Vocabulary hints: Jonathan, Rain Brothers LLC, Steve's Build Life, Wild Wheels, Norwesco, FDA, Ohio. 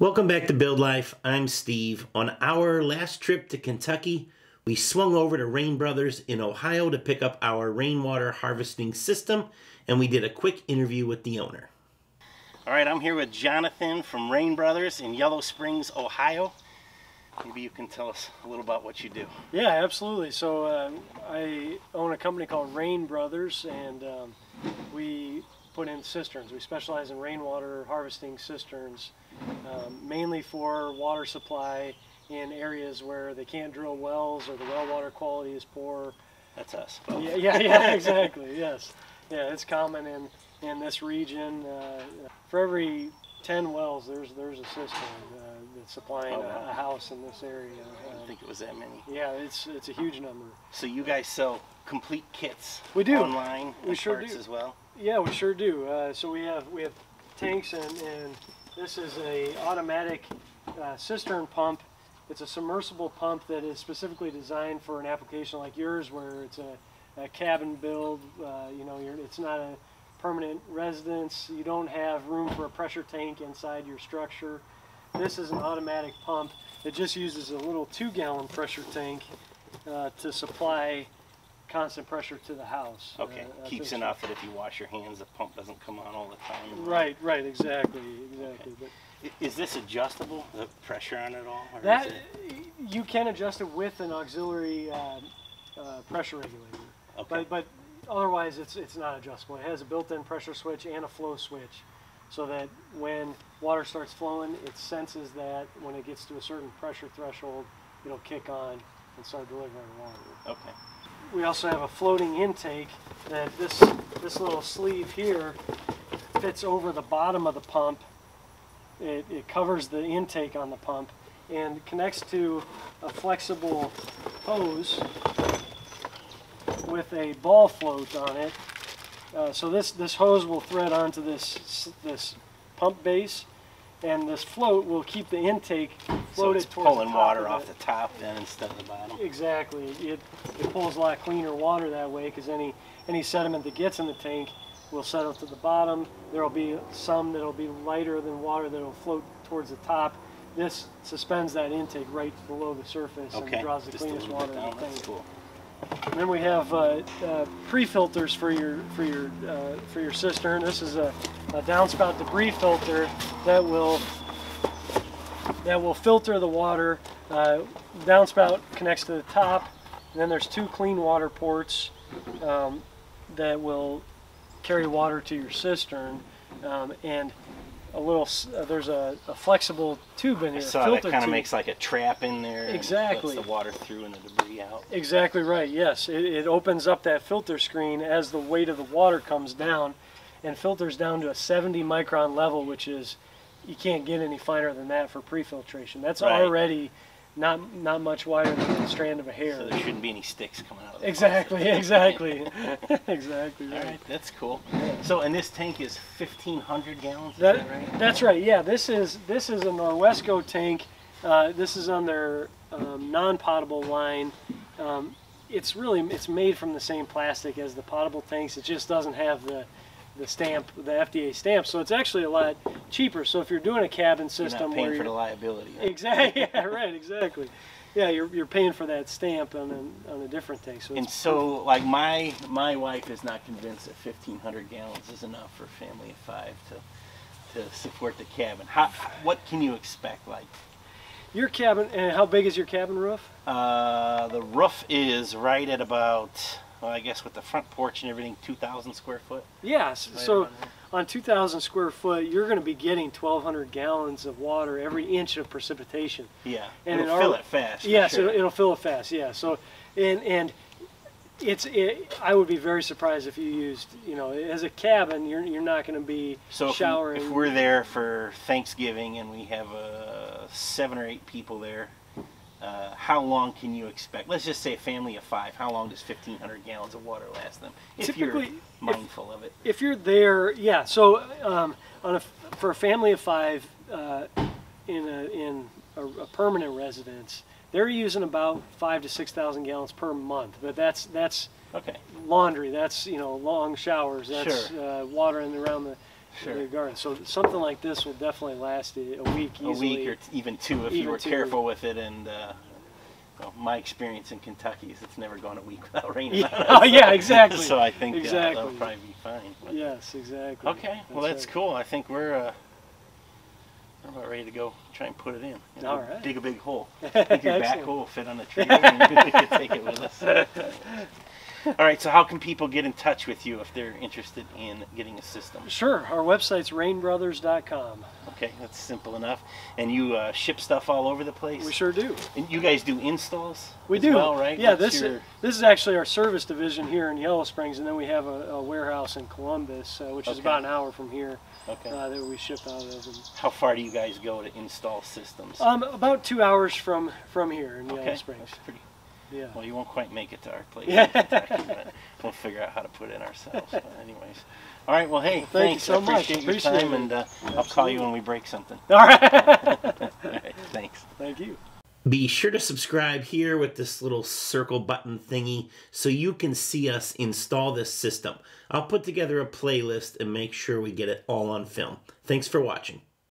Welcome back to Build Life. I'm Steve. On our last trip to Kentucky, we swung over to Rain Brothers in Ohio to pick up our rainwater harvesting system, and we did a quick interview with the owner. All right, I'm here with Jonathan from Rain Brothers in Yellow Springs, Ohio. Maybe you can tell us a little about what you do. Yeah, absolutely. So I own a company called Rain Brothers, and we put in cisterns. We specialize in rainwater harvesting cisterns. Mainly for water supply in areas where they can't drill wells or the well water quality is poor. That's us. Both. Yeah, exactly. Yes. Yeah, it's common in this region. For every 10 wells, there's a cistern that's supplying a house in this area. I didn't think it was that many. Yeah, it's a huge number. So you guys sell complete kits? We do. Online? We sure do. As well? Yeah, we sure do. So we have tanks and this is an automatic cistern pump. It's a submersible pump that is specifically designed for an application like yours, where it's a cabin build. You know, it's not a permanent residence. You don't have room for a pressure tank inside your structure. This is an automatic pump. It just uses a little 2-gallon pressure tank to supply constant pressure to the house. Okay, keeps enough that if you wash your hands, the pump doesn't come on all the time. Right, exactly. Okay. But is this adjustable, the pressure on it all? Or that is it... You can adjust it with an auxiliary pressure regulator. Okay. But otherwise, it's not adjustable. It has a built-in pressure switch and a flow switch, so that when water starts flowing, it senses that when it gets to a certain pressure threshold, it'll kick on and start delivering water. Okay. We also have a floating intake that this little sleeve here fits over the bottom of the pump. It covers the intake on the pump and connects to a flexible hose with a ball float on it. So this hose will thread onto this pump base, and this float will keep the intake floated towards the top. So it's pulling water off the top then instead of the bottom. Exactly. It pulls a lot cleaner water that way, because any sediment that gets in the tank will settle to the bottom. There will be some that will be lighter than water that will float towards the top. This suspends that intake right below the surface and draws the cleanest water in the tank. That's cool. And then we have pre-filters for your cistern. This is a downspout debris filter that will filter the water. Downspout connects to the top, and then there's 2 clean water ports that will carry water to your cistern, and a little there's a flexible tube in here. So it kind of makes like a trap in there. Exactly. And lets the water through and the debris out. Exactly right. Yes, it opens up that filter screen as the weight of the water comes down, and filters down to a 70 micron level, which is, you can't get any finer than that for pre-filtration. That's right. Already not much wider than a strand of a hair. So there shouldn't be any sticks coming out of the Exactly. Exactly right. All right, that's cool. Yeah. So, and this tank is 1,500 gallons, is that right? That's right, yeah. This is a Norwesco tank. This is on their non-potable line. It's made from the same plastic as the potable tanks. It just doesn't have the stamp, the FDA stamp, so it's actually a lot cheaper. So if you're doing a cabin system, you're not paying for the liability. Right? Exactly. Yeah, right. Exactly. Yeah, you're paying for that stamp on a different tank. So perfect. Like my wife is not convinced that 1,500 gallons is enough for a family of 5 to support the cabin. What can you expect? Like your cabin, and how big is your cabin roof? The roof is right at about, well, I guess with the front porch and everything, 2,000 square foot? Yes. Right, so on 2,000 square foot, you're going to be getting 1,200 gallons of water every inch of precipitation. Yeah. And it'll fill it fast. Yes, sure. It'll fill it fast, yeah. So, and I would be very surprised if you used, you know, as a cabin, you're not going to be showering. If we're there for Thanksgiving and we have 7 or 8 people there, how long can you expect? Let's just say a family of 5. How long does 1,500 gallons of water last them? Typically, you're mindful of it. If you're there, yeah. So for a family of 5 in a permanent residence, they're using about 5,000 to 6,000 gallons per month. But that's okay. Laundry. That's, you know, long showers. That's sure. Watering around the Sure. In your garden. So something like this will definitely last a week easily. A week or even two if you were careful with it. And well, my experience in Kentucky is it's never gone a week without rain. Yeah, oh, yeah, exactly. So I think exactly. That'll probably be fine. But. Yes, exactly. Okay, well that's right. Cool. I think we're about ready to go try and put it in. You know, all right. Dig a big hole. I think your back hole will fit on the tree and we can take it with us. All right, so how can people get in touch with you if they're interested in getting a system? Sure. Our website's rainbrothers.com. Okay, that's simple enough. And you ship stuff all over the place? We sure do. And you guys do installs? We do. Well, right? Yeah, this is actually our service division here in Yellow Springs, and then we have a warehouse in Columbus, which is about an hour from here. Okay. That we ship out of. And how far do you guys go to install systems? About 2 hours from here in Yellow Springs. That's pretty. Yeah. Well, you won't quite make it to our place. Yeah. Kentucky, but we'll figure out how to put it in ourselves. But anyways. All right. Well, hey, thanks so much. Appreciate your time, and I'll call you when we break something. All right. All right. Thanks. Thank you. Be sure to subscribe here with this little circle button thingy so you can see us install this system. I'll put together a playlist and make sure we get it all on film. Thanks for watching.